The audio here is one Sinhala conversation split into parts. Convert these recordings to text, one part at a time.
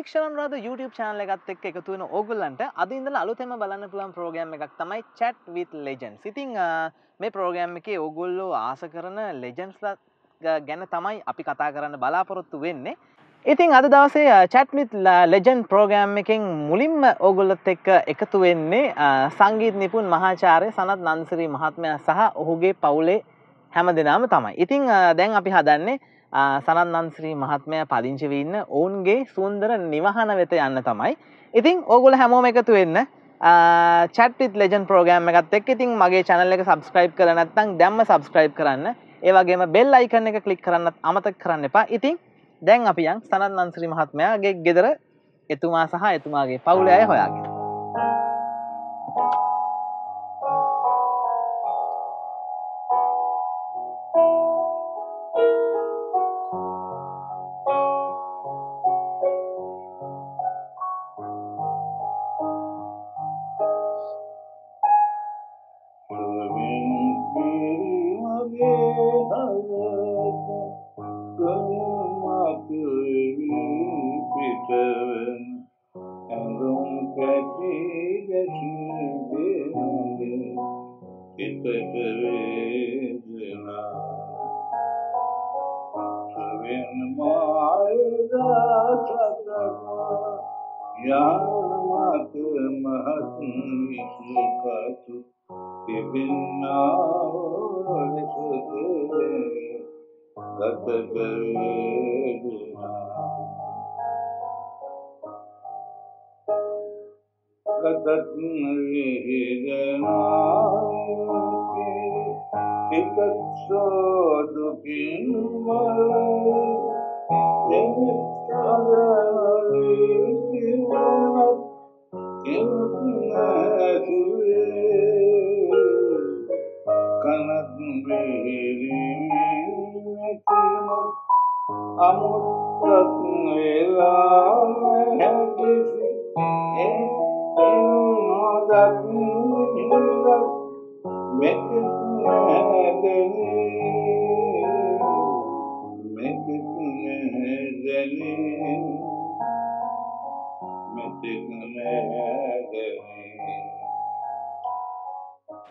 ವೀಕ್ಷಣೆ ಮಾಡೋದು YouTube ಚಾನೆಲ್ ಗೆ ಅತ್ತಕ್ಕೆ ಏಕತುವಿನ ಹೋಗಲ್ಲಂತೆ ಅದಿಂದಲೇ ಅಲುತೆಮ බලන්න පුළුවන් ಪ್ರೋಗ್ರಾಮ್ එකක් තමයි Chat with Legends. ඉතින් මේ ප්‍රෝග්‍රෑම් එකේ ඕගොල්ලෝ ආස කරන Legendsලා ගැන තමයි අපි කතා කරන්න බලාපොරොත්තු වෙන්නේ. ඉතින් අද දවසේ Chat with Legend ප්‍රෝග්‍රෑම් එකෙන් මුලින්ම ඕගොල්ලොත් එක්ක එකතු වෙන්නේ සංගීත නිපුන් මහාචාර්ය සනත් නන්දසිරි මහත්මයා සහ ඔහුගේ පවුලේ හැමදෙනාම තමයි. ඉතින් දැන් අපි හදන්නේ සනත් නන්දසිරි මහත්මයා පදිංචි වෙ ඉන්න ඔවුන්ගේ සුන්දර නිවහන වෙත යන්න තමයි. ඉතින් ඕගොල්ලෝ හැමෝම එකතු වෙන්න Chat with Legend program එකත් එක්ක ඉතින් මගේ channel එක subscribe කරලා නැත්නම් දැම්ම subscribe කරන්න. ඒ වගේම bell icon එක click කරන්නත් අමතක කරන්න එපා. ඉතින් දැන් අපි යන් සනත් නන්දසිරි මහත්මයාගේ ගෙදර එතුමා සහ එතුමාගේ පවුලේ අය හොයාගෙන.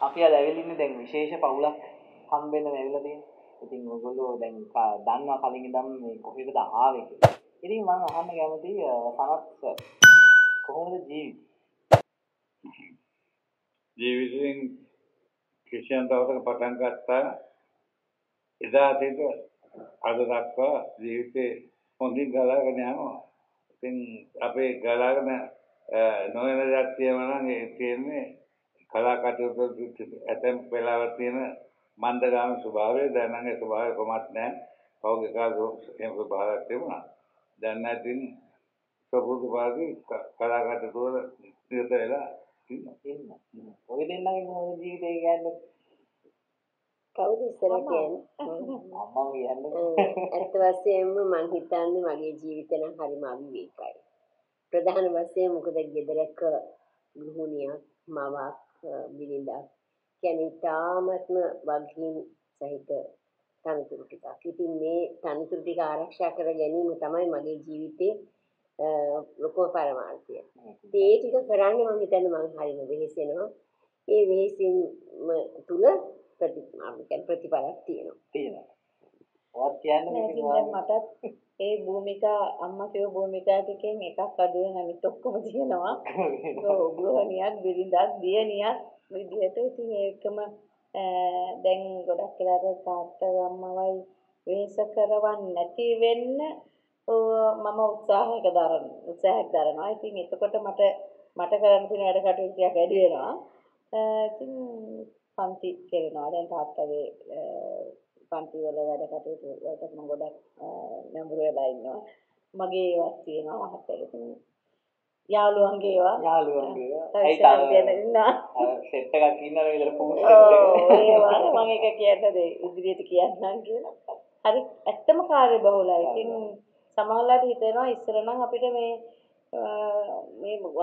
Api ada levelnya dengan khususnya paulak hampir levelnya itu, itu ngomonglo dengan dan apa paling itu kopi itu dah awet. Ini mana kami kaya mesti sangat kehormatan jiwa. Jiwa itu yang Kristian tahu tak patang kata, itu ada apa jiwa itu mungkin galakan ya, mungkin apa galakan noena jati mana ini කලාකටයුතු ඇතැම් වෙලාවල් තියෙන මන්දගාමී ස්වභාවය දැන් නම් ඒ ස්වභාවය කොහොමත් නැහැ. කවුගේ කාගේ ස්වභාවයක් තිබුණා. දැන් නැතිනම් සබුදු වාගේ කලාකටයුතු වල නිරත වෙලා ඉන්නවා. ඔය දෙන්නගේ මොන ජීවිතය කියන්නේ කවුද ඉස්සර කියන්නේ? මම කියන්නේ ඇත්ත වශයෙන්ම මම හිතන්නේ මගේ ජීවිතය නම් හරිම අවිවේකයි. ප්‍රධාන වශයෙන් මොකද ගෙදරක ගෘහණියක් මවක් බිරිඳක් කියන්නේ තාමත්ම වගකීම් සහිත තනතුරු ටිකක්. ඉතින් මේ තනතුරු ටික ආරක්ෂා කර ගැනීම තමයි මගේ ජීවිතේ ලොකම පරමාර්ථය. ඒ ටික කරන්නේ මම හිතන්නේ මම හරිම වෙහෙසෙනවා. ඒ වෙහෙසින් තුල ප්‍රතිඵලයක් තියෙනවා. ඔයත් කියන්නේ මටත් ඒ භූමිකා අම්මා කියෝ භූමිකා ටිකෙන් එකක් අඩු වෙන මිත් ඔක්කොම තියෙනවා. ඒක ගෘහණියක් බිරිඳක් දියණියක් විදිහට ඉතින් ඒකම දැන් ගොඩක් වෙලාට තාත්තා අම්මවයි වෙහෙස කරවන්නේ නැති වෙන්න මම උත්සාහයක් දරනවා. ඉතින් එතකොට මට කරන්න තියෙන වැඩ කටයුතු ටික වැඩි වෙනවා. ඉතින් පන්ති කරනවා. දැන් තාත්තගේ පන්ති වල වැඩ කටයුතු වලට මම ගොඩක් නැඹුරු වෙලා ඉන්නවා. මගේ ඒවා තියෙනවා මහත්තයාට. යාළුවන්ගේ ඒවා. සෙට් එකක් ඉන්නවද කියලා පොඩි මම ඒක කියන්නද ඉදිරියට කියන්නම් කියලා. හරි ඇත්තම කාර්යබහුලයි. ඉතින් සමහරවිට හිතෙනවා ඉස්සර නම් අපිට මේ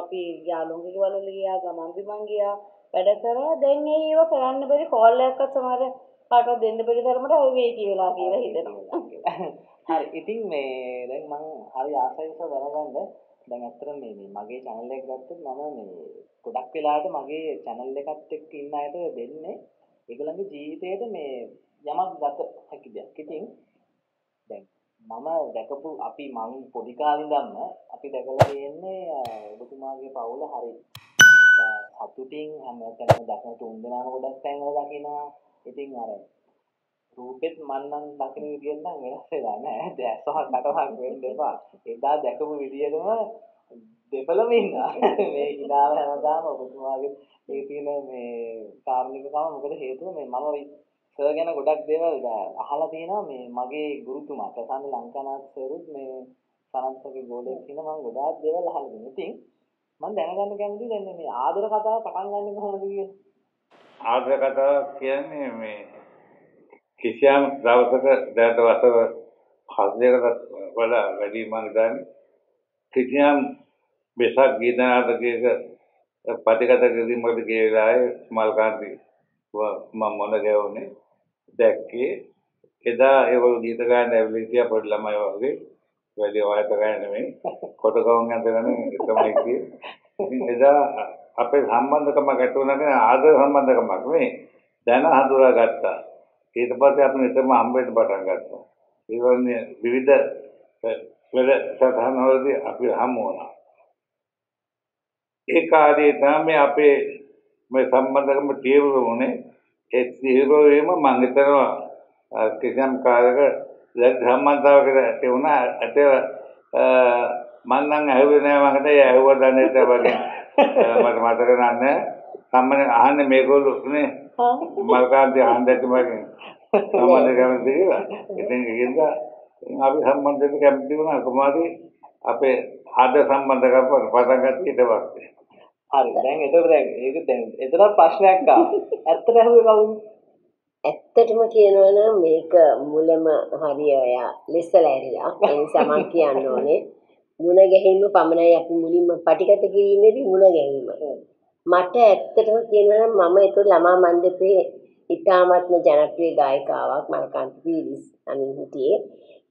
අපි යාළුවන්ගේ වලට ගියා ගමන් බිමන් ගියා වැඩ කරා. දැන් ඒව කරන්න බැරි කෝල් එකක්වත් සමහර කාටවත් දෙන්න බැරි තරමට අවේගී වෙලා කියලා හිතනවා. හරි ඉතින් මේ දැන් මම හරි ආසයිස දැනගන්න Dan අත්‍තරම මේ මගේ channel එක ගත්තොත් මම මේ ගොඩක් වෙලාවට මගේ channel එකත් එක්ක ඉන්න අයට දෙන්නේ ඒගොල්ලන්ගේ ජීවිතේට මේ යමක් ගත හැකි දෙයක්. ඉතින් දැන් මම දැකපු අපි මං පොඩි කාලේ ඉඳන්ම අපි දැකලා තියෙන්නේ ඔබතුමාගේ පවුල හරි සතුටින් හැමතැනම දකින තුන් දෙනාම ගොඩක් තැන්වල දකිනවා. ඉතින් අර රූපෙත් මන්නම් දකින විදියෙන් නම් වෙනස් වෙලා නැහැ. දැසහක් කටහක් වෙන්න එපා. එදා දැකපු විදියටම දෙපළම ඉන්නවා. මේ ඉඳාව හැමදාම ඔබතුමාගේ මේ තියෙන මේ කාර්මික කම මොකද හේතුව මේ මම සර් ගැන ගොඩක් දේවල් අහලා තියෙනවා. මේ මගේ ගුරුතුමා ප්‍රසන්න ලංකනාත් සරුත් මේ සරන්සගේ ගෝලයේ කියන මම ගොඩාක් දේවල් අහලා තියෙනවා. ඉතින් මම දැනගන්න කැමතියි දැන් මේ ආදර කතාව පටන් ගන්න කොහොමද කියන්නේ? ආදර කතාව කියන්නේ මේ කිසියම් දවසක දැනට වසව 4කට වඩා වැඩි මම ගන්න කිසියම් බෙසක් ගීතනාටකයක පටිගත කිරීමකට ගිය වෙලාවේ ස්මල් කාන්ති මම මොන ගැවුනේ දැක්කේ එදා ඒගොල්ලෝ ගීත ගන්න ඇවිල්ලා පොඩි ළමයි වගේ වැඩි වයස ගන්න නෙමෙයි කොට ගොන් යනකම තමයි කිව්වේ. එදා අපේ සම්බන්ධකම ගැටුණාක ආදර සම්බන්ධකමක් මේ දැන හඳුනා ගත්තා. ඊට පස්සේ අපි නිතරම හම්බෙන්න පටන් ගත්තා. ඒ වගේ විවිධ වැඩසටහනවලදී අපි හමු වුණා. ඒ කාලේ තමයි අපේ මේ සම්බන්ධකම තීව්‍ර වුණේ. ඒ තීව්‍ර වීම මම හිතනවා කිසියම් කාලයක සම්බන්ධතාවකට වුණා. ඒක මම නම් ඇහුවේ නෑ මකට ඒ ඇහුව දන්නේ නැතවගේ මට මතක නෑ. සම්මනේ අහන්නේ මේගොල්ලෝ උනේ මල්කාන්ති ආන්දැති මගේ සම්බන්ධ කැමති කියලා. ඉතින් ඒකෙන්ද අපි සම්බන්ධ කැමති වුණා කොහොමද අපේ ආද සම්බන්ධකම් පටන් ගත්තේ ඊට පස්සේ. හරි දැන් ඒතර දැන් ඒක දැන් ඒතර ප්‍රශ්නයක් ආවා. ඇත්තට හුවේ කවුද? ඇත්තටම කියනවා නම් මේක මුලම හරිය ඔයා ලිස්සලා ඇරිලා. ඒ නිසා මම කියන්න ඕනේ මුණ ගැහිම පමණයි අපි මුලින්ම පටිගත කිරීමේදී මුණ ගැහිම. මට ඇත්තටම කියනවා නම් මම ඒක ළමා මණ්ඩපයේ ඉතාමත්ම ජනප්‍රිය ගායිකාවක් මල්කාන්ති පීරිස් අමින් හිටියේ.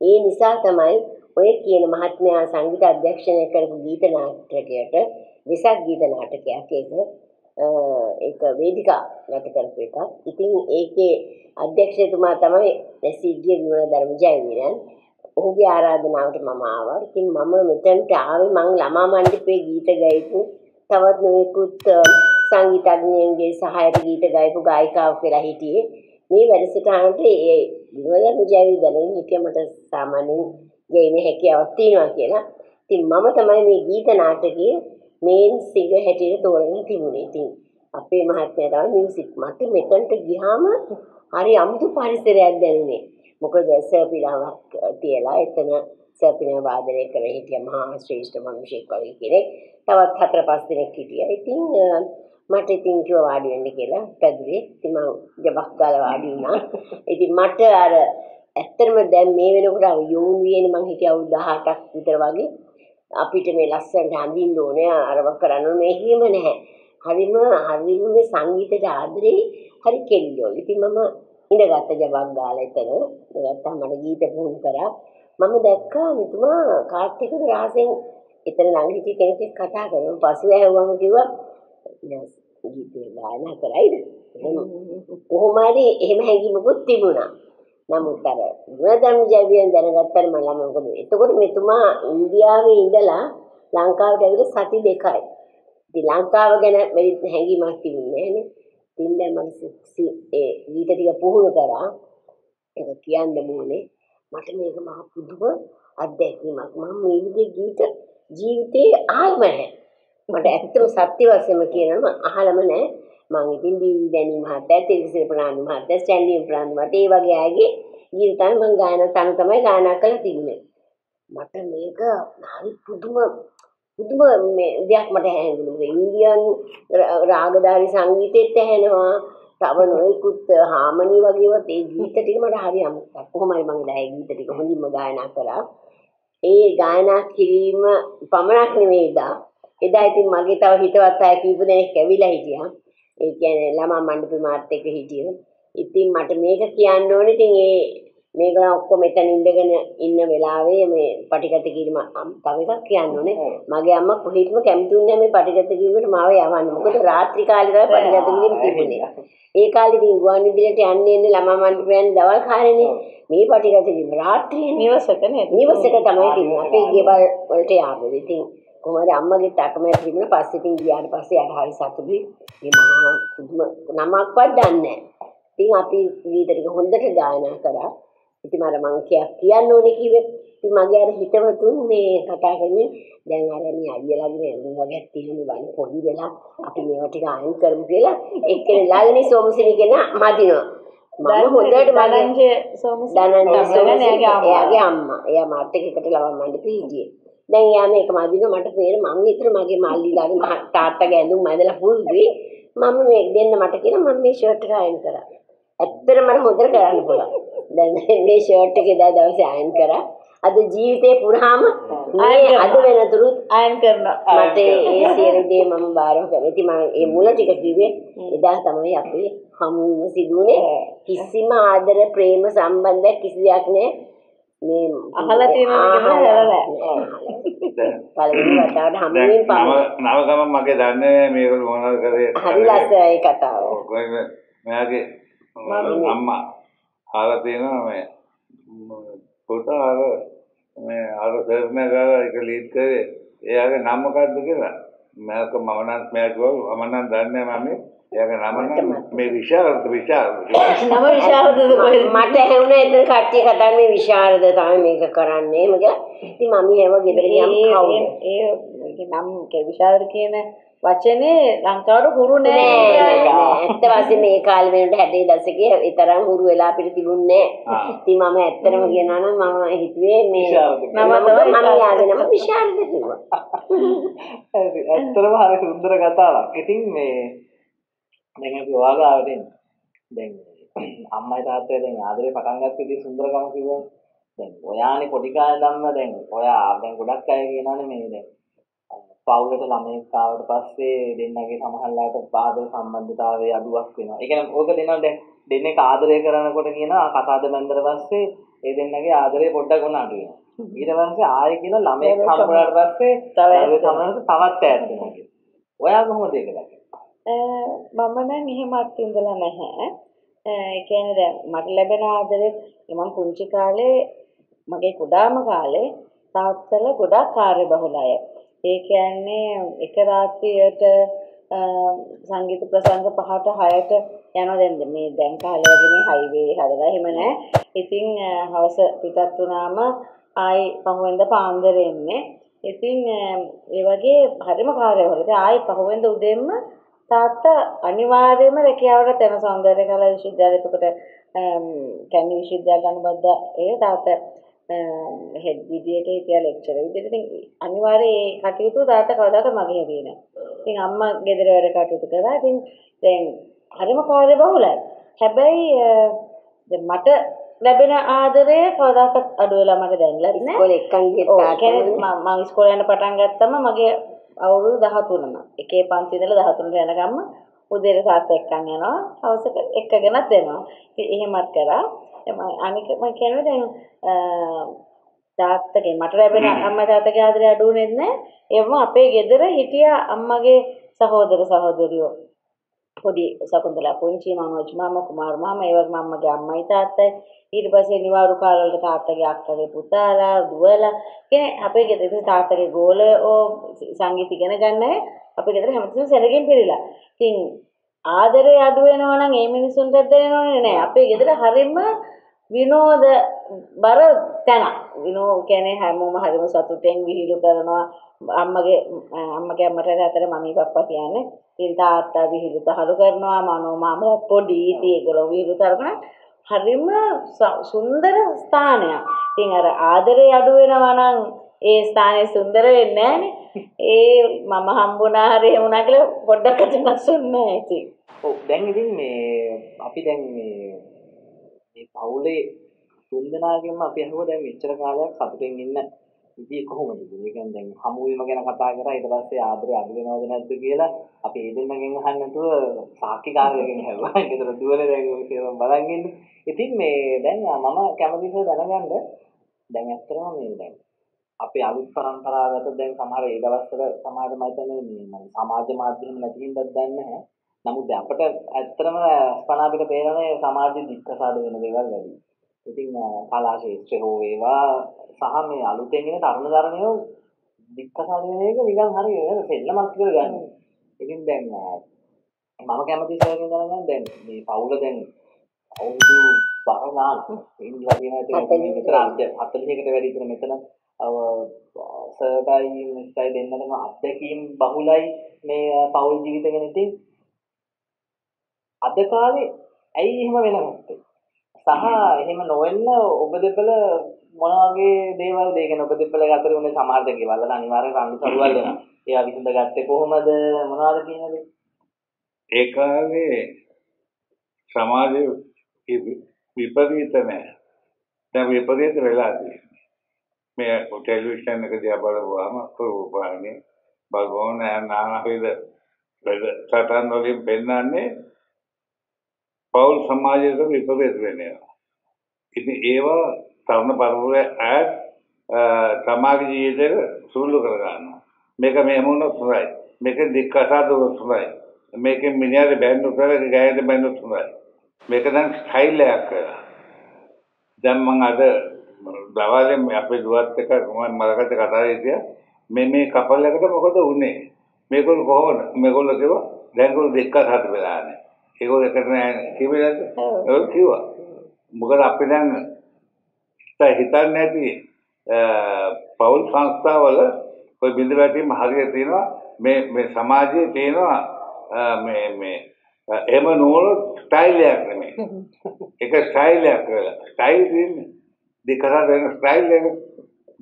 ඒ නිසා තමයි ඔය කියන මහත්මයා සංගීත අධ්‍යක්ෂණය කරපු ගීත නාටකයට විසක් ගීත නාටකයක් ඒක වේදිකා ගත කරපු එකක්. ඉතින් ඒකේ අධ්‍යක්ෂකතුමා තමයි රසීග්ගේ ගුණධර්ම ජයවීරන්. ඔහුගේ ආරාධනාවට මම ආවා. ඉතින් මම මෙතනට ආවේ මං ළමා මණ්ඩපයේ ගීත ගායපු තවත් නොයෙකුත් සංගීතඥයන්ගේ සහායක ගීත ගායපු ගායිකාවක් වෙලා හිටියේ. මේ වැඩසටහනට ඒ ගුණධර්ම ජයවීරන් හිටියමට සාමාන්‍යයෙන් ගේන හැකියාවක් තියෙනවා කියලා. ඉතින් මම තමයි මේ ගීත නාටකයේ මේන් සිංගර් හැටියට තෝරගෙන තිබුණේ. ඉතින් අපේ මහත්මයා තමයි මියුසික්. මට මෙතනට ගියාම හරි අමුතු පරිසරයක් දැනුනේ. මොකද සර්පිලාවක් තියලා එතන සර්පිනා වාදනය කර හිටිය මහා ශ්‍රේෂ්ඨ මිනිසෙක් වගේ කෙනෙක්. තවත් 4-5 දෙනෙක් හිටියා. ඉතින් මට ඉතින් කිව්වා වාඩි වෙන්න කියලා පැදුවේ. ඉතින් මම ජබක් ගාලා වාඩි වුණා. ඉතින් මට අර ඇත්තටම දැන් මේ වෙනකොට යෝන් වියනේ මං හිතේ අවුරුදු 18ක් විතර වගේ අපිට මේ ලස්සනට හඳින්න ඕනේ අරව කරන්න ඕනේ එහෙම නැහැ. හරිම මේ සංගීතයට ආදරේ හරි කෙල්ලෝ. ඉතින් මම ඉඳගත්ත ජබක් ගාලා එතන. නැත්තම් මට ගීත පුහුණු කරා. මම දැක්කා මෙතුමා කාර්තික රාසෙන් එතන ළඟ හිටි කෙනෙක් කතා කරනවා. පසුව ඇහුවම කිව්වා ගීතේ ගායනා කරයිද? කොහොම හරි එහෙම හැඟීමකුත් තිබුණා. නමුත් අර ගුණධර්ම ජයවීරන් දැනගත්තට මම ළමයි මොකද? එතකොට මෙතුමා ඉන්දියාවේ ඉඳලා ලංකාවට ඇවිල්ලා සති 2යි. ඉතින් ලංකාව ගැන මෙලි හැඟීමක් තිබුණේ නෑනේ. ඉතින් දැන් මම ඒ ගීත ටික පුහුණු කරා. ඒක කියන්න මොනේ මට මේක මහ පුදුම අත්දැකීමක්. මම මේ විදිහේ ගීත ජීවිතේ ආවම නැහැ. මට ඇත්තම සත්‍ය වශයෙන්ම කියනවා මම අහලම නැහැ. මම ඉතින් දීවි දැනි මහත්තයා, තිරිසිරි ප්‍රාණ මහත්තයා, ස්ටැන්ලි ප්‍රාණ මහත්තයා ඒ වගේ අයගේ ගීත තමයි මම ගායනා කරලා තිබුණේ. මට මේක හරි පුදුම මේ දෙයක් මට හැඟුණා. ඉන්දියානු රාගධාරී සංගීතෙත් ඇහෙනවා. තව නොයෙකුත් හාමනි වගේවත් ඒ ගීත ටික මට හරි අමුත්තක්. කොහොමයි මම ඒ ගීත ටික හොඳින්ම ගායනා කරා. ඒ ගායනා කිරීම පමණක් නෙමෙයි එදා ඉතින් මගේ තව හිතවත් අය කීප දෙනෙක් ඇවිල්ලා හිටියා. ඒ කියන්නේ ළමා මණ්ඩපේ මාත් එක්ක හිටියේ. ඉතින් මට මේක කියන්න ඕනේ. ඉතින් ඒ මේගොල්ලෝ ඔක්කොම මෙතන ඉඳගෙන ඉන්න වෙලාවේ මේ පටිගත කිරීම තව එකක් කියන්නේ මගේ අම්මා කොහේටම කැමතුන්නේ නැහැ මේ පටිගත කිරීමට මාව යවන්න. මොකද රාත්‍රී කාලේ තමයි පටිගත කිරීම තිබුණේ. ඒ කාලේ ඉතින් ගුවන් විදුලියට යන්නේ ඉන්නේ ළමා මණ්ඩපයෙන් දවල් කාලේනේ. මේ පටිගත කිරීම රාත්‍රියේ නිවසක නේ. නිවසක තමයි තිබුණේ. අපේ ගෙවල් වලට ආවද ඉතින් කොහොමද අම්මගේ අකමැති තිබුණා. පස්සේ ඉතින් ගියාට පස්සේ යාට හරි සතුටුයි. මේ මහා කුදුම නමක්වත් දන්නේ නැහැ. ඉතින් අපි ගීත ටික හොඳට ගායනා කරා. ඉතින් මම මංකයක් කියන්න ඕනේ කිව්වේ. ඉතින් මගේ අර හිතවතුන් මේ කතා කරන්නේ දැන් අර මේ අයියලාගේ ඇඳුම් වගේක් තියෙනවා බලන්න පොඩි වෙලා අපි මේවා ටික අයින් කරමු කියලා එක්කෙනෙක් ලාගනේ සෝමසිරි කියන මදිනවා. මම හොඳට බලන්නේ සෝමසිරි අම්මා. එයා මාත් එක්ක ලවම් මණ්ඩපේ හිටියේ. දැන් යා මේක මදිනවා මට පේන මං විතර මගේ මල්ලිලාගේ තාත්තගේ ඇඳුම් ඇඳලා පුරුදුයි. මම මේක දෙන්න මට කියන මම මේ ෂර්ට් එක අයින් කරා. ඇත්තටම මට හොඳට කරන්න පුළුවන්. දැන් මේ ෂර්ට් එකේ දවසේ අයන් කරා. අද ජීවිතේ පුරාම මේ අද වෙනතුරුත් අයන් කරනවා. මට ඒ සියලු දේ මම බාරව කැමති. මම මේ මුල ටික කිව්වේ එදා තමයි අපි හමු වීම සිදු වුණේ. කිසිම ආදර ප්‍රේම සම්බන්ධයක් කිසි දෙයක් නැහැ. මේ අහලා තියෙනවා කියලා හැරලා. පළවෙනි වතාවට හමු වීම නව ගමන් මගේ දන්නේ මේගොල්ලෝ මොනවද කරේ. හරි ලස්සනයි කතාව. මගේ අම්මා ආලා තියෙනවා මේ පොතා අර මේ අර සර්මගාලා එක ලීඩ් කරේ එයාගේ නම මොකද්ද කියලා මම මවනත් මෑතුවා මම නම් දන්නේ නැහැ මම එයාගේ නම නම් මේ විශාරද මට ඇහුණා ඉතින් කට්ටිය කතා මේ විශාරද තමයි මේක කරන්නේ මම කියලා ඉතින් මම ඒව ගෙදර ගියාම කවුද ඒ නම් විශාරද කියන වචනේ ලංකාවට හුරු නෑ. ඇත්ත වශයෙන්ම මේ කාලේ වෙනකොට 60 දශකයේ ඒ තරම් හුරු වෙලා අපිට තිබුණේ නෑ. ඉතින් මම ඇත්තටම කියනවා නම් මම හිතුවේ මේ නම මම යාගෙනම විශාරද කිව්වා. ඇත්තටම හරි සුන්දර කතාවක්. ඉතින් මේ දැන් අපි ඔයාලට දැන් අම්මයි තාත්තයි දැන් ආදරේ පටන් ගත්ත ඉතින් සුන්දරකම කිව්වා. දැන් ඔයානේ පොඩි කාලේ ඉඳන්ම දැන් ඔයා දැන් ගොඩක් අය කියනවානේ මේ දැන් පවුලට ළමයෙක් ආවට පස්සේ දෙන්නගේ සමහරලාට ආදර සම්බන්ධතාවයේ අඩුවක් වෙනවා. ඒ කියන්නේ ඕක දෙනවා දැන් දෙන්නේ ආදරය කරනකොට කියනවා කතාද බැන්දර පස්සේ ඒ දෙන්නගේ ආදරය පොඩ්ඩක් උන අඩු වෙනවා. ඊට පස්සේ ආයෙ කියන ළමයෙක් හම්බුනාට පස්සේ තවත් ඈත් වෙනවා කියන. ඔයා කොහොමද ඒක දැක්කේ? මම නම් එහෙමත් ඉඳලා නැහැ. ඒ කියන්නේ දැන් මට ලැබෙන ආදරේ මම පුංචි කාලේ මගේ කුඩාම කාලේ තාත්තලා ගොඩක් කාර්යබහුල අය. ඒ කියන්නේ එක රාත්‍රියට සංගීත ප්‍රසංග 5ට 6ට යනවා දැන් මේ දැන් කාලේ වගේ මේ හයිවේ හදලා එහෙම නැහැ. ඉතින් හවස පිටත් වුණාම ආයි පහුවෙන්ද පාන්දර එන්නේ. ඉතින් ඒ වගේ හරිම කාර්යවල. ඉතින් ආයි පහුවෙන්ද උදේම තාත්තා අනිවාර්යයෙන්ම රැකියාවට යන සෞන්දර්ය කලා විශ්වවිද්‍යාලයට උකට කැනි විශ්වවිද්‍යාල අනුබද්ධ ඒ තාත්තා හෙඩ් විදියට හිටියා ලෙක්චරර් විදියට. ඉතින් අනිවාර්යයෙන් ඒ කටයුතු තාත්තා කවදාකවත් මගේ හැදී නැහැ. ඉතින් අම්මා ගෙදර වැඩ කටයුතු කරා. ඉතින් දැන් හරිම කාර්යබහුලයි. හැබැයි දැන් මට ලැබෙන ආදරය කවදාකවත් අඩු වෙලා මට දැනලා නැහැ. ඉස්කෝලේ එක්කන් ගිය තාත්තා මම ඉස්කෝලේ යන පටන් ගත්තම මගේ අවුරුදු 13ම. එකේ පන්ති ඉඳලා 13ට යනකම්ම උදේට තාත්තා එක්කන් යනවා. හවසට එක්කගෙනත් එනවා. එහෙමත් කරා. අනික මම කියනවා දැන් තාත්තගේ මට ලැබෙන අම්මා තාත්තගේ ආදරය අඩු වෙන්නේ නැහැ. ඒවම අපේ ගෙදර හිටිය අම්මගේ සහෝදර සහෝදරියෝ පොඩි සකුන්දලා පුංචි මනෝජ් මාමා කුමාර් මාමා ඒවගේ මම්මගේ අම්මයි තාත්තයි ඊට පස්සේ නිවාරු කාලවලට තාත්තගේ අක්කගේ පුතාලා දුවලා කියන්නේ අපේ ගෙදර තාත්තගේ ගෝලෝ සංගීත ඉගෙන ගන්නයි අපේ ගෙදර හැමතිස්සෙම සැලකින් පිළිලා. ඉතින් ආදරය අඩු වෙනවා නම් ඒ මිනිසුන්ට දැනෙන්නේ නැහැ. අපේ ගෙදර හැරිම විනෝද බර තැන විනෝද කියන්නේ හැමෝම හරිම සතුටෙන් විහිළු කරනවා. අම්මගේ අම්මට අතර මමී පප්පා කියන්නේ ඉතින් තාත්තා විහිළු තහළු කරනවා. මනෝ මාමා පොඩි ඉතින් ඒගොල්ලෝ විහිළු කරනවා. හරිම සුන්දර ස්ථානයක්. ඉතින් අර ආදරේ අඩු වෙනවා නම් ඒ ස්ථානය සුන්දර වෙන්නේ නැහනේ. ඒ මම හම්බුණා හරි එහෙම වුණා කියලා පොඩ්ඩක් අතනසුන්නේ නැහැ ඉතින්. ඔව් දැන් ඉතින් මේ අපි දැන් මේ පවුලේ තුන් දෙනාගෙන්ම අපි අහුව දැන් මෙච්චර කාලයක් සතුටින් ඉන්න ඉතින් කොහොමද මේ කියන්නේ දැන් හමු වීම ගැන කතා කරා ඊට පස්සේ ආදරේ අඩු වෙනවද නැද්ද කියලා අපි ඒ දෙන්නෙන් අහන්න නැතුව සාක්ෂිකාරයකින් හැවුවා ඒකට දුවලේ දැන් ඔය සේවම් බලන් ඉන්න. ඉතින් මේ දැන් මම කැමතිව දැනගන්න දැන් ඇත්තටම මේ දැන් අපේ අලුත් පරම්පරාවකට දැන් සමහර ඒ දවස්වල සමාජ මාධ්‍යනේ මේ සමාජ මාධ්‍යම නැති හින්දා දැන් නැහැ. නමුත් දැන් අපිට ඇත්තටම ස්පනා අපිට පේනනේ සමාජයේ දික්කසාද වෙන දේවල් වැඩි. ඉතින් කලා ශාස්ත්‍රය හෝ වේවා සහ මේ අලුතෙන් එන තරුණ ධර්මයේ දික්කසාද වෙන එක නිකන් හරි සෙල්ලමක් කියලා ගන්න. ඉතින් දැන් මම කැමති සර්ගෙන් දැනගන්න දැන් මේ පවුල දැන් අවුරුදු 12 ගන්න ඉන්නවා කියන එක විතර 40කට වැඩි ඉතන මෙතන සර්ටයි මිස්ටයි දෙන්නම අත්දැකීම් බහුලයි මේ පවුල් ජීවිත ගැන. ඉතින් අද කාලේ ඇයි එහෙම වෙන්නේ? සහ එහෙම නොවෙන්න ඔබ දෙපළ මොන වගේ දේවල් දෙගෙන ඔබ දෙපළ අතර උනේ සමාජ දේවල් වල අනිවාර්ය රණ්ඩු සරුවල් වෙනවා. ඒවා විසඳගත්තේ කොහොමද? මොනවාද කියන දේ? ඒ කාලේ සමාජයේ විපරීත නැහැ. දැන් විපරීත වෙලා තියෙනවා. මේ ටෙලිවිෂන් එක දිහා බලුවාම ප්‍රෝපානේ බලවන නානවිද සටන් වලින් පෙන්නන්නේ පවුල් සමාජයට විපරීත වෙනවා. ඉතින් ඒවා තරුණ පරපුරේ ඈත් සමාජ ජීවිතේ සූළු කර ගන්නවා. මේක මෙහෙම වුණොත් හොඳයි. මේක දික්කසාද වුණොත් හොඳයි. මේක මිනිහට බැන්න උතරේ ගෑයට බැන්න උතරයි. මේක දැන් ස්ටයිල් එකක්. දැන් මම අද දවල්ේ අපේ දුවත් එක මම මලකට කතා කරේ මේ කපල් එකට මොකද වුනේ? මේගොල්ලෝ කොහොමද? මේගොල්ලෝ කිව්වා දැන්ගොල්ලෝ දික්කසාද වෙලා නැහැ. ඒගොල්ලෝ එකට නෑනේ කිව්වද? ඔව් කිව්වා. මොකද අපි දැන් හිතන්නේ නැති පවුල් සංස්ථාවල ඔය බිඳ වැටීම හරියට තියෙනවා. මේ සමාජයේ තියෙනවා මේ එහෙම නෝන ස්ටයිල් එකක් නෙමෙයි. ඒක ස්ටයිල් එකක්. ස්ටයිල් කියන්නේ දෙකකට වෙන ස්ටයිල් එක.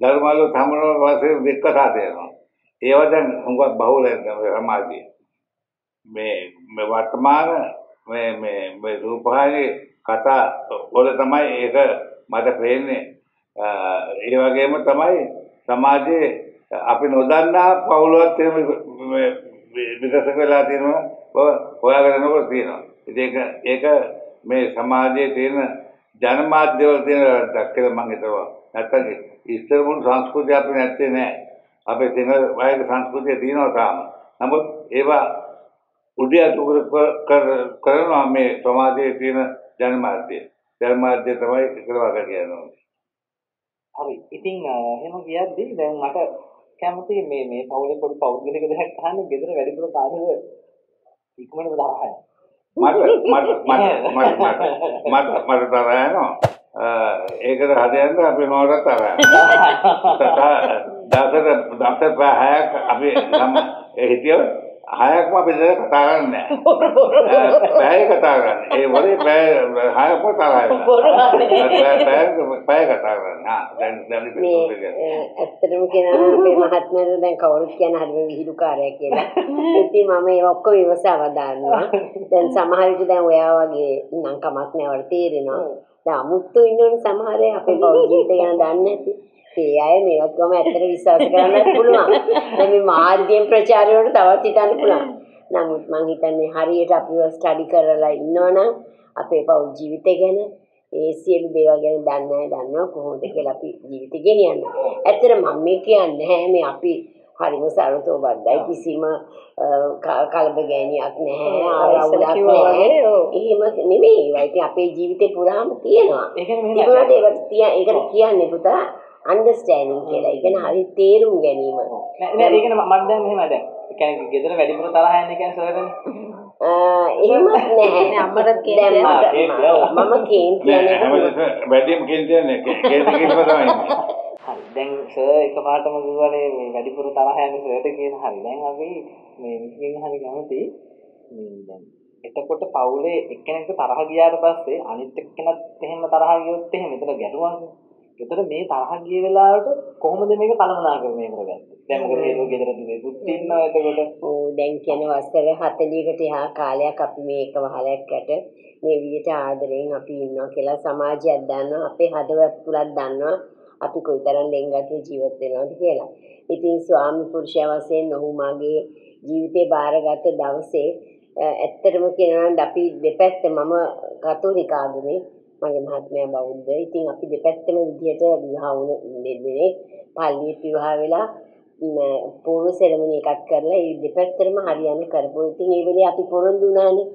ධර්මවල තමනෝ වශයෙන් දෙකකට දෙනවා. ඒවා දැන් හුඟක් බහුල සමාජයේ මේ වර්තමාන මේ රූපහානි කතා වල තමයි ඒක මට පේන්නේ. ඒ වගේම තමයි සමාජයේ අපි නොදන්නා පවුලවත් මේ විකසක වෙලා තියෙනවා හොයාගෙන යනකොට තියෙනවා. ඉතින් ඒක මේ සමාජයේ තියෙන ජනමාධ්‍ය වල තියෙන දැක්කල මම හිතුවා නැත්තම් ඉස්තර මොන සංස්කෘතිය අපි නැත්තේ නෑ. අපේ තියෙන වයක සංස්කෘතිය තියෙනවා තාම. නමුත් ඒවා උඩියට කරනවා මේ සමාජයේ තියෙන ජනමාධ්‍ය තමයි කරවකට යනවා. හරි. ඉතින් එහෙම කියද්දී දැන් මට කැමති මේ පවුලේ පොඩි පෞද්ගලික දෙයක් අහන්න ගෙදර වැඩිපුර කාර්යව ඉක්මනට දාහයි. මට තරහනවා. ඒකද හදයන්ද අපි මොනවද තරහ. දවසට පහයක් අපි හිටියොත් හයක්ම අපි දෙක කතා කරන්නේ නැහැ. පැය කතා කරන්නේ. ඒ වගේ හයක්ම තරහ වෙනවා. පැය කතා කරන්නේ. දැන් මේ ඇත්තටම කියනවා මේ මහත්මයා දැන් කවුරුත් කියන හරි විහිළුකාරය කියලා. ඉතින් මම ඒ ඔක්කොම විවසාව දානවා. දැන් සමහර විට දැන් ඔයා වගේ නම් කමක් නෑ වල තේරෙනවා. දැන් අමුතු ඉන්නෝනේ සමහර අය අපේ බෞද්ධ ජීවිතය ගැන දන්නේ නැති. ඒ අය මේවත් ගම ඇත්තට විශ්වාස කරන්නත් පුළුවන්. දැන් මේ මාධ්‍යයෙන් ප්‍රචාරය වලට තවත් හිතන්න පුළුවන්. නමුත් මම හිතන්නේ හරියට අපිව ස්ටඩි කරලා ඉන්නවනම් අපේ පෞද්ගල ජීවිතය ගැන ඒ සියලු දේවල් ගැන දන්නවා කොහොමද කියලා අපි ජීවිත ගෙනියන්න. ඇත්තට මම මේ කියන්නේ නැහැ මේ අපි හරිම සරතෝබද්දයි කිසිම කලබ ගෑනියක් නැහැ ආරවුලක් නැහැ. එහෙම නෙමෙයි. ඒක අපේ ජීවිතේ පුරාම තියෙනවා. ඒකට කියන්නේ පුතා අන්ඩර්ස්ටෑන්ඩින් කියලා. ඉගෙන හරි තේරුම් ගැනීම. නෑ ඒක නම් මම දැන් මෙහෙම දැන්. ඒ කියන්නේ ගෙදර වැඩිපුර තරහ යන කියන්නේ සරගෙන. එහෙමත් නෑ. අම්මට කියන්නේ මම කියන්නේ වැඩිම කියන්නේ කේන්ද්‍රිකව තමයි. හරි. දැන් සර් එකපාරටම කිව්වනේ මේ වැඩිපුර තරහ යන සරට කියන හරි. දැන් අපි මේ ඉගෙන හරි ගමති මේ දැන් එතකොට පවුලේ එක්කෙනෙක්ට තරහ ගියාට පස්සේ අනිත් එක්කෙනත් එහෙම තරහ ගියොත් එහෙම එතන ගැටුවක්. ඒතර මේ තරහ ගිය වෙලාවට කොහොමද මේක කළමනාකරණය කරගන්නේ? දැන් මොකද හේතුව ගෙදර දුවේ දුක් ඉන්නවා එතකොට ඕ දැන් කියන්නේ වසර 40කට එහා කාලයක් අපි මේ එක වහලයක්කට මේ විදිහට ආදරයෙන් අපි ඉන්නවා කියලා සමාජයක් දන්නවා අපේ හදවත් තුලක් දන්නවා අපි කොයිතරම් ලෙන්ගතුව ජීවත් වෙනවද කියලා. ඉතින් ස්වාමි පුරුෂයා වශයෙන් ඔහු මාගේ ජීවිතේ බාරගත් දවසේ ඇත්තටම කියනවා නම් අපි දෙපැත්ත මම කතෝලික ආගමේ මගේ මහත්මයා බෞද්ධ. ඉතින් අපි දෙපැත්තම විදියට විවාහ වුණ දෙන්නේ පල්ලියේ විවාහ වෙලා පූර්ව සෙරමනි එකක් කරලා ඒ දෙපැත්තම හරියන්න කරපුවා. ඉතින් ඒ වෙලේ අපි පොරොන්දු වුණානේ.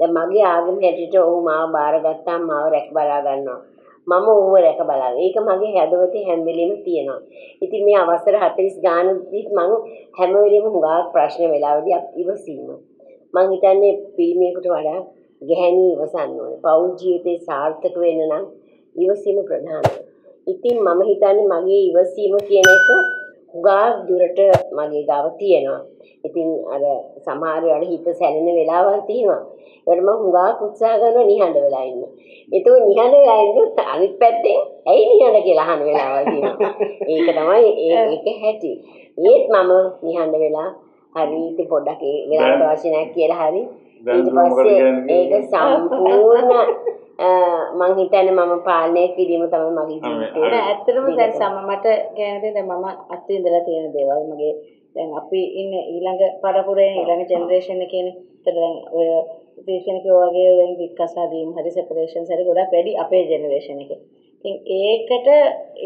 දැන් මගේ ආගම හැටියට ඔහු මාව බාරගත්තාම මාව රැක බලා ගන්නවා. මම ඕව රැක බලන්නේ. ඒක මගේ හැදවතේ හැම වෙලෙම තියෙනවා. ඉතින් මේ අවසර 40 ගානකදීත් මම හැම වෙලෙම හුඟක් ප්‍රශ්න වෙලාවදී ඉවසීම. මම හිතන්නේ පිළිමයකට වඩා ගැහණී ඉවසන්න ඕනේ. පෞල් ජීවිතේ සාර්ථක වෙන්න නම් ඉවසීම ප්‍රධානයි. ඉතින් මම හිතන්නේ මගේ ඉවසීම කියන එක හුඟක් දුරට මගේ ගාව තියෙනවා. ඉතින් අර සමහර වෙලාවට හිත සැලෙන වෙලාවල් තියෙනවා. ඒකට මම හුඟක් උත්සාහ කරනවා නිහඬ වෙලා ඉන්න. ඒතකොට නිහඬ වෙලා ඉන්නත් අනිත් පැත්තෙන් ඇයි නිහඬ කියලා අහන වෙලාවල් තියෙනවා. ඒක තමයි ඒක හැටි. ඒත් මම නිහඬ වෙලා හරි ඉතින් පොඩ්ඩක් ඒ වෙලාවට අවශ්‍ය නැහැ කියලා හරි ඊට පස්සේ ඒක සම්පූර්ණ මං හිතන්නේ මම පාලනය කිරීම තමයි මගේ ජීවිතේ. නෑ ඇත්තටම දැන් සමමට කියන්නේ දැන් මම අත්විඳලා තියෙන දේවල් මගේ දැන් අපි ඉන්න ඊළඟ පරපුරේ ඊළඟ ජෙනරේෂන් එකේ කියන්නේ දැන් ඔය ටෙන්ෂන් එක වගේ වෙන විකසාදීම් හරි සෙපරේෂන්ස් හරි ගොඩක් වැඩි අපේ ජෙනරේෂන් එකේ. ඉතින් ඒකට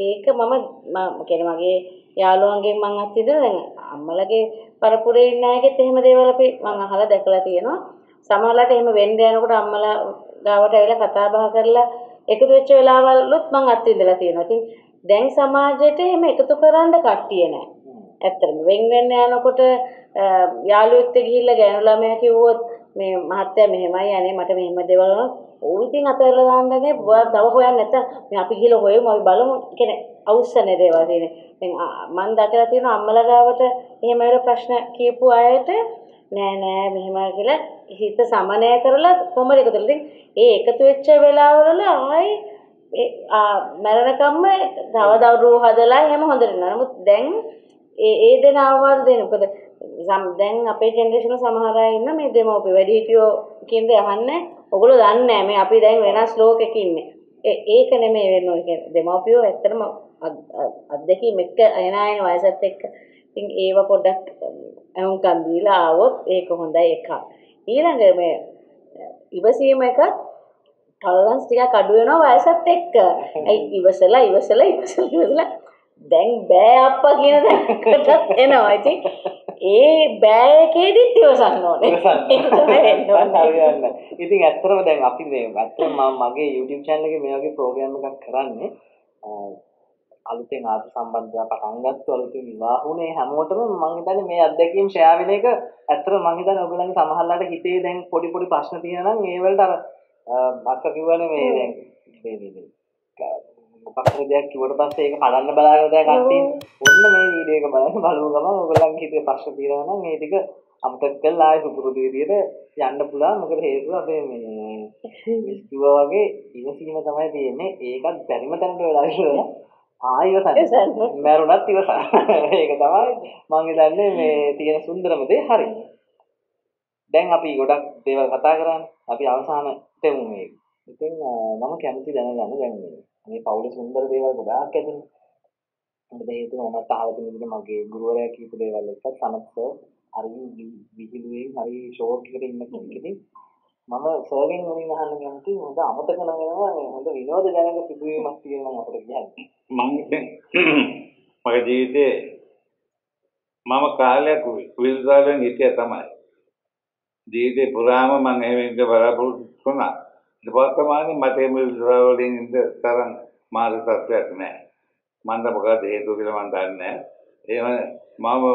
ඒක මම කියන්නේ මගේ යාළුවන්ගෙන් මං අත්විඳලා දැන් අම්මලගේ පරපුරේ ඉන්න අයගෙත් එහෙම දේවල් අපි මං අහලා දැකලා තියෙනවා. සමහරවිට එහෙම වෙන්න යනකොට අම්මලා ගාවට ඇවිල්ලා කතා බහ කරලා එකතු වෙච්ච වෙලාවලුත් මං අත්විඳලා තියෙනවා. ඉතින් දැන් සමාජයට එහෙම එකතු කරන්න කට්ටිය නැහැ. ඇත්තටම වෙන් වෙන්න යනකොට යාළුවෙක්ට ගිහිල්ලා ගෑනු ළමයා කිව්වොත් මේ මහත්තයා මෙහෙමයි අනේ මට මෙහෙම දේවල් වුණා. ඕක ඉතින් අතහැරලා දාන්නනේ. ඔයා තව හොයන්න නැත්නම් අපි ගිහිල්ලා හොයමු අපි බලමු. කියන්නේ අවශ්‍යනේ දේවල් තියෙන්නේ. දැන් මං දැකලා තියෙනවා අම්මලා ගාවට එහෙම වෙන ප්‍රශ්න කියපු අයට නෑ නෑ මෙහෙම කියලා හිත සමනය කරලා කොමර එකතුලා. ඉතින් ඒ එකතු වෙච්ච වෙලාවවල ආයි මරණකම්ම දවදවරෝ හදලා එහෙම හොඳට නෑ. නමුත් දැන් ඒ දෙන අවවාද දෙන. මොකද දැන් අපේ ජෙනරේෂන සමහර අය ඉන්න මේ දෙමෝපිය වැඩි හිටියෝ කියන දේ අහන්නේ. ඔගොල්ලෝ දන්නේ නෑ මේ අපි දැන් වෙනස් ලෝකෙක ඉන්නේ. ඒක නෙමෙයි වෙන්නේ. ඒ කියන්නේ දෙමෝපියෝ ඇත්තටම අද්දකීම් එක්ක අයනායන වයසත් එක්ක ඉතින් ඒව පොඩ්ඩක් අමුකම් දීලා આવොත් ඒක හොඳයි එකක්. ඊළඟ මේ ඉවසීම එකත් ටොලරන්ස් ටිකක් අඩු වෙනවා වයසත් එක්ක. ඒ ඉවසලා දැන් බෑ අප්පා කියන දැනකටත් එනවා. ඉතින් ඒ බෑ එකේදීත් ඉවසන්න ඕනේ. ඒක තමයි වෙන්නේ. ඉතින් ඇත්තටම දැන් අපි මේ ඇත්තටම මම මගේ YouTube channel එකේ මේ වගේ program එකක් කරන්නේ අලුතෙන් ආත්ම සම්බන්ධතාව පටන් ගත්තා අලුතෙන් විවාහ වුණේ හැමෝටම මම හිතන්නේ මේ අත්දැකීම් ෂෙයා වෙන එක ඇත්තට මම හිතන්නේ ඔයගොල්ලන්ගේ සමහරලාට හිතේ දැන් පොඩි පොඩි ප්‍රශ්න තියෙනවා නම් ඒ වලට අර අක්ක කිව්වනේ මේ දැන් මේ මොකක්ද දෙයක් කිව්වට පස්සේ ඒක කඩන්න බලාගෙන දැන් කට්ටිය ඔන්න මේ වීඩියෝ එක බලන්න බලමු ගම ඔයගොල්ලන්ගේ හිතේ ප්‍රශ්න තියෙනවා නම් මේ ටික අමතක කරලා ආයෙ සුපුරුදු විදියට යන්න පුළුවන්. මොකද හේතුව අපේ මේ කිව්වා වගේ ඉවසීම තමයි තියෙන්නේ. ඒකත් බැරිම තැනට වෙලා ඉන්නවා. ආයවසන් මරුණත් ඉවසන ඒක තමයි මම හිතන්නේ මේ තියෙන සුන්දරම දේ. හරි දැන් අපි ගොඩක් දේවල් කතා කරානේ. අපි අවසාන තෙමු මේ. ඉතින් මම කැමති දැනගන්න දැන් මේ පෞලේ සුන්දර දේවල් ගොඩාක් ඇතිනේ. මොකද හේතුව මම අහලා තියෙන විදිහට මගේ ගුරුවරයා කියපු දේවල් එක්කත් සමස්ත හරි විහිළුවෙන් හරි ෂෝක් එකට ඉන්න කෙනෙක්දී මම සර්ගෙන් වුණේ අහන්න කැමති හොඳ අමතක නොවෙනවා මේ හොඳ විනෝදජනක සිදුවීමක් තියෙනවා අපිට කියන්නේ. මම දැන් මගේ ජීවිතේ මම කාලයක් විල්දාලෙන් හිටියා තමයි. ජීවිතේ පුරාම මම හැමෙන්ද බලාපොරොත්තු වුණා. දෙපාර්තමානයේ මට විල්දාලෙන් ඉඳ තරම් මානසික තත්ත්වයක් නැහැ. මන්ද මොකද හේතුව කියලා මම දන්නේ නැහැ. මම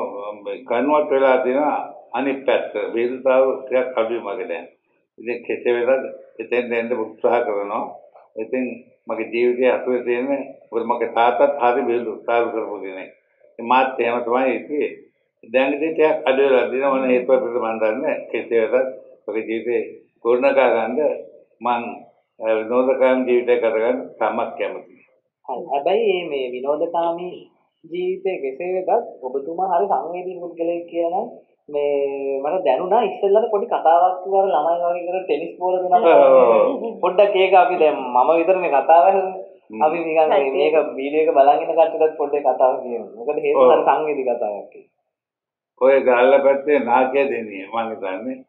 කන්වර්ට් වෙලා තියෙනවා අනිත් පැත්ත විල්දාව ටිකක් අඩුයි මගේ දැන්. ඉතින් කෙසේ වෙතත් එතෙන් දෙන්න උත්සාහ කරනවා. ඉතින් මගේ ජීවිතයේ අසුවේ තියෙන මගේ තාත්තත් හරි බෙල්ල උත්සාහ කරපු කෙනෙක්. මාත් එහෙම තමයි ඉතියේ. දැන් දෙයක් අදලා දිනවන ඒකත් මම දන්නේ කෙසේ වෙතත් මගේ ජීවිතේ ගොඩනගා ගන්න මම විනෝදකාම ජීවිතයක් ගත ගන්න සම්මත කැමතියි. හැබැයි මේ විනෝදකාමී ජීවිතයේ කෙසේ වෙතත් ඔබතුමා හරි සංවේදී පුද්ගලයෙක් කියලා මේ මට දැනුණා. ඉස්සෙල්ලට පොඩි කතාවක් කිව්වා ළමයි වගේ කර ටෙනිස් බෝල දෙනවා පොඩ්ඩක්. ඒක අපි දැන් මම විතරනේ කතාව අපි නිකන් මේක වීඩියෝ එක බලන් ඉන්න කට්ටියට පොඩ්ඩේ කතාවක් කියමු. මොකද හේතුව හරි සංවේදී කතාවක් ඒක. ඔය ගාල්ල පැත්තේ නාකේ දෙන්නේ මම හිතන්නේ.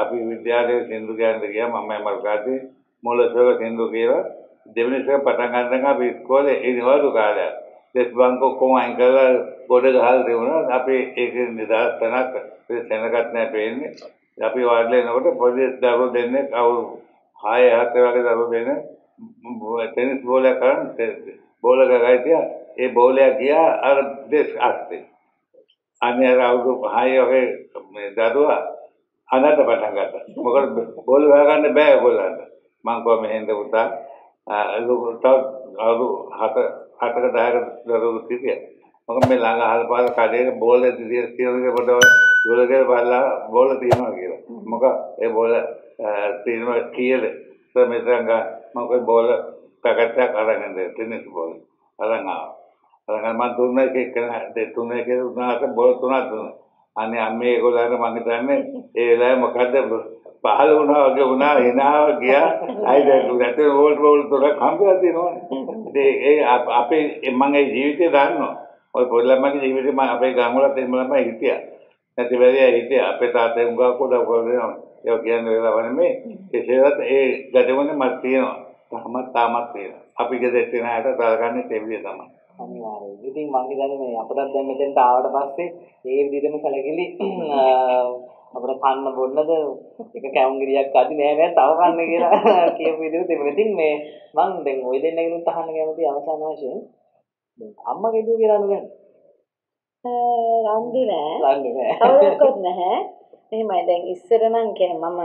අපි විද්‍යාලයේ සින්දු ගෑනට ගියා මම මල් කාටේ මොළසව සින්දු කියලා දෙවෙනිසක පටන් ගන්නකම් අපි ඉස්කෝලේ ඉරිවරු කාලය. දෙස් බංකෝ කොමයින් කරලා ගොඩ ගහලා දෙනවා. අපි ඒක නිදාස්තනක් සෙනගත් නැහැ පේන්නේ. අපි වාඩිලා එනකොට පොඩි දරුවෝ දෙන්නේ කවුරු 6 7 වගේ දරුවෝ දෙන්නේ टेनिस बॉल बॉल गए थे ये बॉल गया और देश आते हाई जादुआ आना था पटाखा था मगर बॉल भागा ने बै बोला था मांगो में हिंदे उठा तब और हाथ हाथ का दायर जरूर थी मगर मैं लांगा हाथ पास काटे बॉल दिए तीन के बड़ा बोल के वाला बॉल तीन हो गया मगर ये बॉल तीन में खेल तो मैं संगा मगर बॉल पैकेट अरंगे टेनिस बॉल अरंगा अरंगा मैं तुमने के तुमने के उतना बॉल तुना तुम अम्मी एक मांगता है ये मकान पहाड़ उना उना हिना गया आई जाते बोल बोल थोड़ा खाम जाती नो आप मांगे जीवित दान नो और बोला मैं जीवित मैं आप गांगुला तेज मतलब मैं हितिया तिवेरिया हितिया आप ताते उनका कोड़ा बोल रहे हो yo කියන වෙලාවනේ මේ කෙසේවත් ඒ ගැටෙන්නේ මත් තියෙනවා තමයි තාමත් තියෙනවා අපි ගෙදෙට නෑට දාගන්නේ තෙවිය තමයි අනිවාර්යයෙන් ඉතින් මම හිතන්නේ මේ අපිට දැන් මෙතෙන්ට ආවට පස්සේ මේ විදිහම සැලකිලි අපිට කන්න බොන්නද එක කැවුම් ගිරියක් අදි නෑ නෑ තව කන්න කියලා කියපු විදිහ තිබුණා ඉතින් මේ මම දැන් ওই දෙන්නගෙනුත් අහන්න කැමතියි අවසාන වශයෙන් අම්මගේ දුව කියලා නේද රන්දි නෑ රන්දි නෑ කවුරක්වත් නැහැ එහෙමයි දැන් ඉස්සර නම් කියන්නේ මම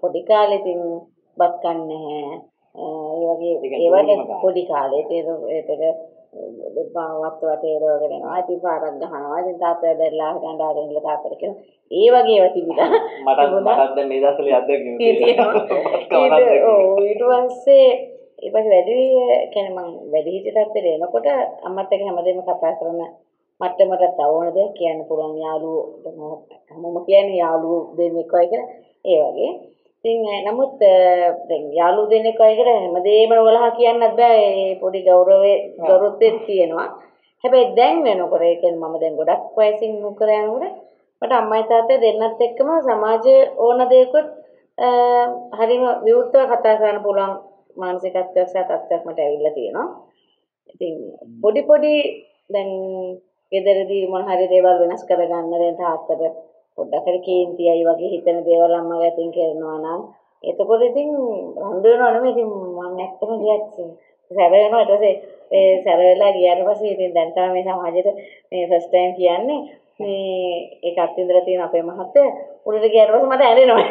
පොඩි කාලෙදී බත් කන්නේ නැහැ. ඒ වගේ පොඩි කාලේ ඒතර බාවත් වටේ රෝගෙන යනවා. ඉතින් පාරක් ගහනවා. ඉතින් තාත්තා දැල්ලා ගඳාගෙන ඉඳලා තාත්තට කියනවා. ඒ වගේ ඒවා තිබුණා. මටත් දැන් මේ දවස්වල අත්දැකීම් තියෙනවා. ඔව් ඊට පස්සේ වැඩි කියන්නේ මම වැඩි හිටියටත් එනකොට අම්මත් එක්ක හැමදේම කතා කරන මට තව ඕන දෙයක් කියන්න පුළුවන් යාළුවෝ මම කියන්නේ යාළුවෝ දෙන්නෙක් වගේ කියලා ඒ වගේ. ඉතින් නමුත් දැන් යාළුවෝ දෙන්නෙක් වගේ කියලා හැමදේම වලහා කියන්නත් බෑ. ඒ පොඩි ගෞරවයේ ගරුත්වෙත් තියෙනවා. හැබැයි දැන් වෙනකොට ඒ කියන්නේ මම දැන් ගොඩක් වයසින් නුකර යනකොට මට අම්මයි තාත්තයි දෙන්නත් එක්කම සමාජයේ ඕන දෙයකට හරිම විවෘතව කතා කරන්න පුළුවන් මානසිකත්වයක් සහ තත්ත්වයක් මට ඇවිල්ලා තියෙනවා. ඉතින් පොඩි පොඩි දැන් ගෙදරදී මොන හරි දේවල් වෙනස් කරගන්න දැන් තාත්තට පොඩ්ඩක් හරි කේන්තියයි වගේ හිතන දේවල් අම්මා ගැතින් කරනවා නම් එතකොට ඉතින් රණ්ඩු වෙනවා නෙමෙයි ඉතින් මම ඇත්තම රියැක්ෂන් සැර වෙනවා ඊට පස්සේ ඒ සැර වෙලා ගියාට පස්සේ ඉතින් දැන් තමයි මේ සමාජයට මේ ෆස්ට් ටයිම් කියන්නේ මේ ඒක අත්විඳලා තියෙන අපේ මහත්තයා උඩට ගියාට පස්සේ මට ඇලෙනවා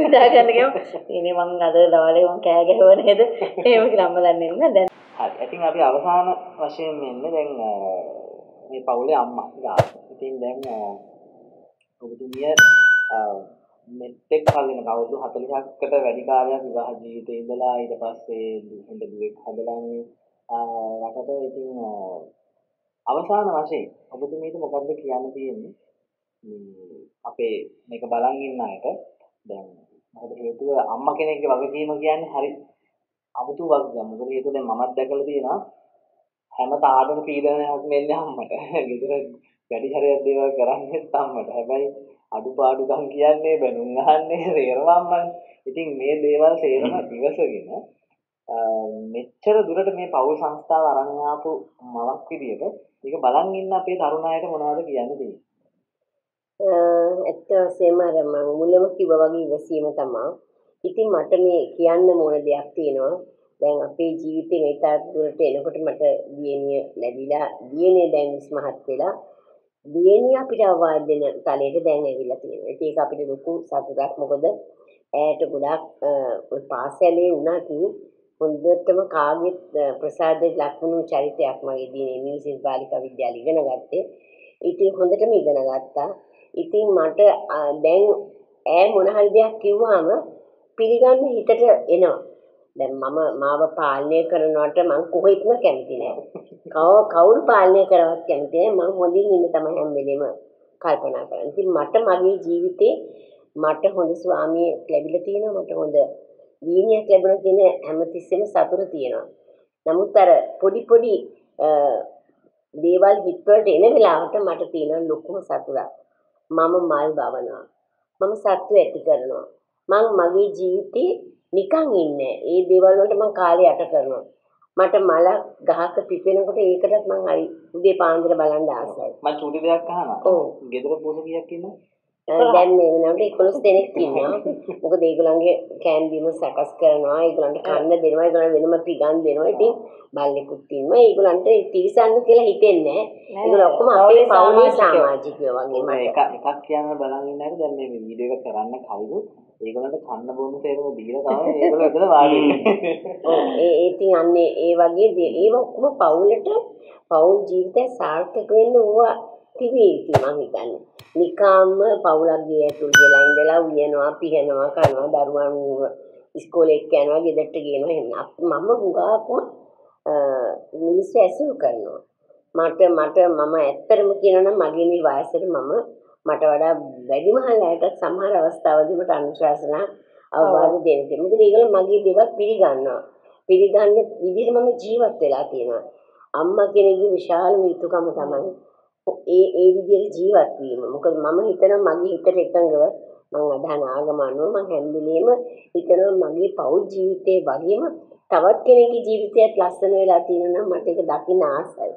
හිතා ගන්න ගියාම ඉතින් මං අද දවල්ේ මං කෑ ගැහුවා නේද එහෙම කියලා අම්මා දන්නේ නැහැ දැන් හරි ඉතින් අපි අවසාන වශයෙන් මෙන්නේ දැන් මේ පවුලේ අම්මා ගාන. ඉතින් දැන් ඔබතුමිය මෙතෙක් කල වෙන කවුරුදු 40කට වැඩි කාලයක් විවාහ ජීවිතේ ඉඳලා ඊට පස්සේ හොඳ දුවෙක් හදලා මේ රටට ඉතින් අවසාන වශයෙන් ඔබතුමියට මොකද්ද කියන්න තියෙන්නේ? මේ අපේ මේක බලන් ඉන්න අයට දැන් මොකද හේතුව අම්මා කෙනෙක්ගේ වගකීම කියන්නේ හරි අමුතු වගකීමක්. මොකද හේතුව දැන් මමත් දැකලා තියෙනවා හැම තාඩම පීඩනයක් මෙන්නේ අම්මට. ගෙදර වැඩි හරියක් දේවල් කරන්නේ අම්මට. හැබැයි අඩුපාඩුකම් කියන්නේ බැනුම් අහන්නේ තේරෙනවා අම්මනේ. ඉතින් මේ දේවල් තේරෙන ඉවසගෙන මෙච්චර දුරට මේ පවුල් සංස්ථාව අරන් ආපු මවක් විදියට මේක බලන් ඉන්න අපේ තරුණ අයට මොනවද කියන්න තියෙන්නේ? ඇත්ත වශයෙන්ම මම මුලම කිව්වා වගේ ඉවසීම තමයි. ඉතින් මට මේ කියන්න මොන දෙයක් තියෙනවා? දැන් අපේ ජීවිතේ මේ තාක් දුරට එනකොට මට දියණිය ලැබිලා දියණිය දැන් ඉස්මහත් වෙලා දියණිය අපිට අවවාද දෙන තලයට දැන් ඇවිල්ලා තියෙනවා. ඒක අපිට ලොකු සතුටක්. මොකද ඈට ගොඩක් ඔය පාසලේ වුණත් හොඳටම කාගෙත් ප්‍රසාදයට ලක්වුණු චරිතයක් මගේ දියණිය මියුසික් බාලිකා විද්‍යාලය ඉගෙන ගත්තේ. ඉතින් හොඳටම ඉගෙන ගත්තා. ඉතින් මට දැන් ඈ මොන හරි දෙයක් කිව්වම පිළිගන්න හිතට එනවා. දැන් මම මාව පාලනය කරනවට මම කොහෙත්ම කැමති නෑ. කවුරු පාලනය කරවත් කැමති නෑ. මම හොඳින් ඉන්න තමයි හැම වෙලෙම කල්පනා කරන්නේ. ඉතින් මට මගේ ජීවිතේ මට හොඳ ස්වාමියෙක් ලැබිලා තියෙනවා. මට හොඳ දියණියක් ලැබුණා කියන හැමතිස්සෙම සතුට තියෙනවා. නමුත් අර පොඩි පොඩි දේවල් හිතවලට එන වෙලාවට මට තියෙන ලොකුම සතුටක්. මම මල් බවනවා. මම සත්තු ඇති කරනවා. මං මගේ ජීවිතේ නිකන් ඉන්නේ. ඒ දේවල් වලට මං කාලය යට කරනවා. මට මල ගහක පිපෙනකොට ඒකටත් මං හරි උදේ පාන්දර බලන් ආසයි. මම චූටි දෙයක් අහනවා. ඔව්. ගෙදර පොසු කීයක් ඉන්නවද? දැන් මේ වෙනකොට 11 දෙනෙක් ඉන්නවා. මොකද ඒගොල්ලන්ගේ කෑන් බීම සකස් කරනවා, ඒගොල්ලන්ට කන්න දෙනවා, ඒගොල්ලන් වෙනම පිගන් දෙනවා. ඉතින් බල්ලෙකුත් ඉන්නවා. ඒගොල්ලන්ට තිරසන්න කියලා හිතෙන්නේ නැහැ. ඒගොල්ලෝ ඔක්කොම අපේ පවුලේ සමාජිකයෝ වගේ. මම එකක් කියන්න බලන් ඉන්න හැටි දැන් මේ වීඩියෝ එක කරන්න කවුරු ඒගොල්ලන්ට කන්න බොන්න තේරෙම දීලා තමයි ඒගොල්ලෝ එතන වාඩි වෙන්නේ. ඔව්. ඒ ඉතින් අන්නේ ඒ වගේ දේ. ඒක ඔක්කොම පවුලට පවුල් ජීවිතය සාර්ථක වෙන්න ඕවා. TV mah ikan, nikam Paul lagi ya tuh jalanin deh lah, ujian apa, pihen apa, karena daruan sekolah ikan apa gitu tergeno hendak, mama juga aku misalnya suruh karena, mata mama etter mungkin orang magi nih wajar mama, mata wada very mahal ya, itu sama rawasta wajib beranusrasna, awal dari itu, mungkin itu magi dewa pilihan ini mama jiwa telatina, amma kini juga besar itu kamu tamai. ඒ විදිහට ජීවත් වීම. මොකද මම හිතනවා මගේ හිතට එකඟව මම අදහන ආගමනෝ මම හැම්බෙලීම හිතනවා මගේ පෞද්ගල ජීවිතේ වගේම තවත් කෙනෙකුගේ ජීවිතයත් ලස්සන වෙලා තියෙනවා නම් මට ඒක දකින්න ආසයි.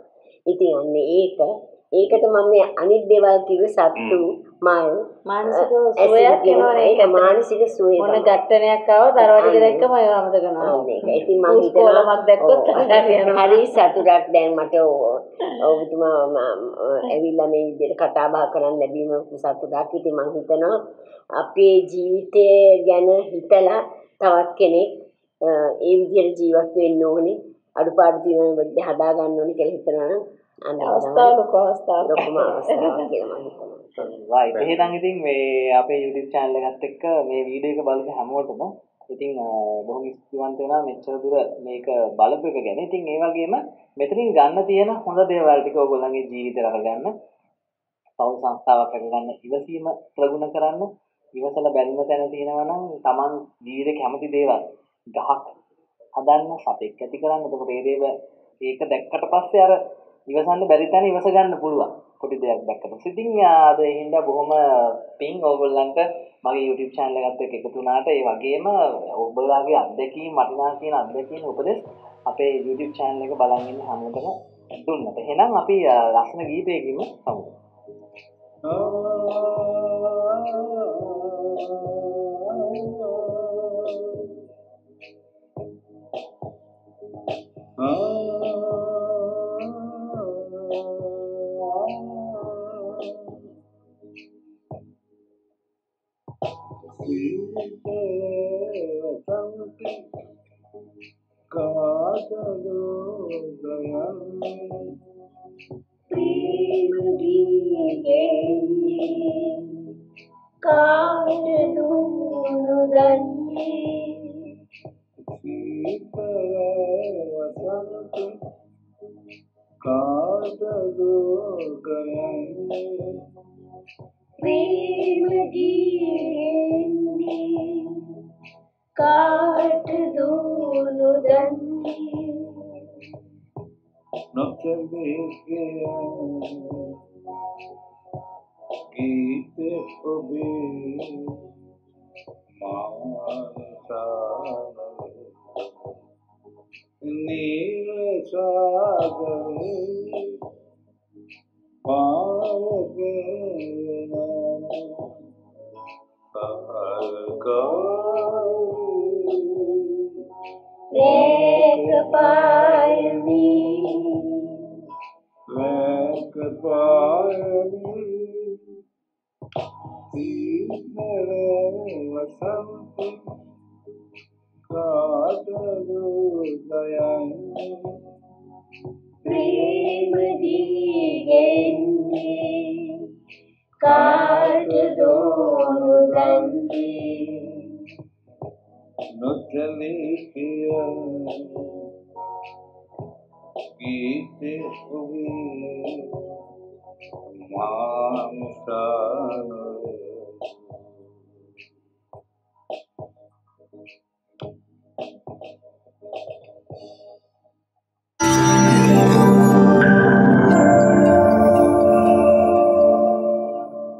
ඉතින් අන්නේ ඒකට මම මේ අනිත් දේවල් කිව්වේ සතුටු මාන මානසික සුවයක් වෙනවා. ඒක මානසික සුවය. මොන ගැටණයක් ආවද අර වගේ දැක්කම ඒව අමතක කරනවා. ඒක. ඉතින් මම හිතනවා දැක්කොත් හරි සතුටක් දැන් මට ඔබතුමා ඇවිල්ලා මේ විදිහට කතා බහ කරන්න ලැබීම සතුටක්. ඉතින් මම හිතනවා අපේ ජීවිතය ගැන හිතලා තවත් කෙනෙක් ඒ විදිහට ජීවත් වෙන්න ඕනේ. අඩුපාඩු තියෙන වෙද්දී හදා ගන්න ඕනේ කියලා හිතනවා නම් එහෙනම් ඉතින් මේ අපේ YouTube channel එකත් එක්ක මේ වීඩියෝ එක බලපු හැමෝටම ඉතින් බොහොම ස්තුතිවන්ත වෙනවා මෙච්චර දුර මේක බලපු එක ගැන. ඉතින් ඒ වගේම මෙතනින් ගන්න තියෙන හොඳ දේවල් ටික ඔයගොල්ලන්ගේ ජීවිතේ රැකගන්න, පෞල් සංස්ථාවක් කරගන්න, ඉවසීම ප්‍රගුණ කරන්න, ඉවසලා බැරිම තැන තියෙනවා නම් Taman ජීවිතේ කැමති දේවල් ගහක් හදන්න, සතෙක් ඇති කරන්න. එතකොට මේ දේව ඒක දැක්කට පස්සේ අර ඉවසන්න බැරි තැන ඉවස ගන්න පුළුවන් පොඩි දෙයක් දැක්කම. ඉතින් ආද එහෙනම් බොහොම පිං ඕගොල්ලන්ට මගේ YouTube channel එකත් එක්ක එකතු වුණාට. ඒ වගේම ඔබලාගේ අත්දැකීම්, වටිනා කියන අත්දැකීම්, උපදෙස් අපේ YouTube channel එක බලන් ඉන්න හැමෝටම දුන්නත්. එහෙනම් අපි ලස්සන ගීතයකින් සමුද. Mama,